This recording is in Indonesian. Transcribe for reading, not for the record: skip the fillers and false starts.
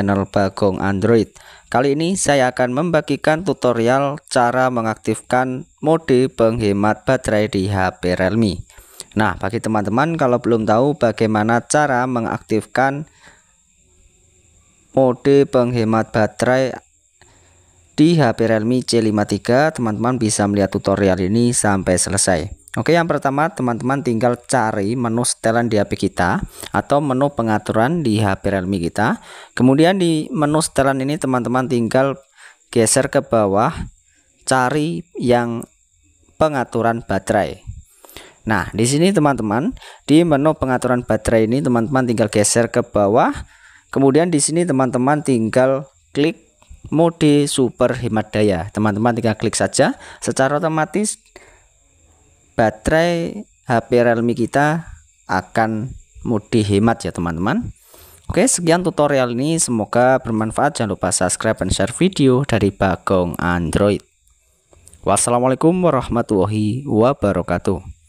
channel Bagong Android. Kali ini saya akan membagikan tutorial cara mengaktifkan mode penghemat baterai di HP Realme. Nah, bagi teman-teman kalau belum tahu bagaimana cara mengaktifkan mode penghemat baterai di HP Realme C53, teman-teman bisa melihat tutorial ini sampai selesai. Oke, yang pertama teman-teman tinggal cari menu setelan di HP kita atau menu pengaturan di HP Realme kita. Kemudian di menu setelan ini teman-teman tinggal geser ke bawah, cari yang pengaturan baterai. Nah, di sini teman-teman di menu pengaturan baterai ini teman-teman tinggal geser ke bawah. Kemudian di sini teman-teman tinggal klik mode super hemat daya. Teman-teman tinggal klik saja, secara otomatis baterai HP Realme kita akan mode hemat ya teman-teman. Oke, sekian tutorial ini, semoga bermanfaat. Jangan lupa subscribe dan share video dari Bagong Android. Wassalamualaikum warahmatullahi wabarakatuh.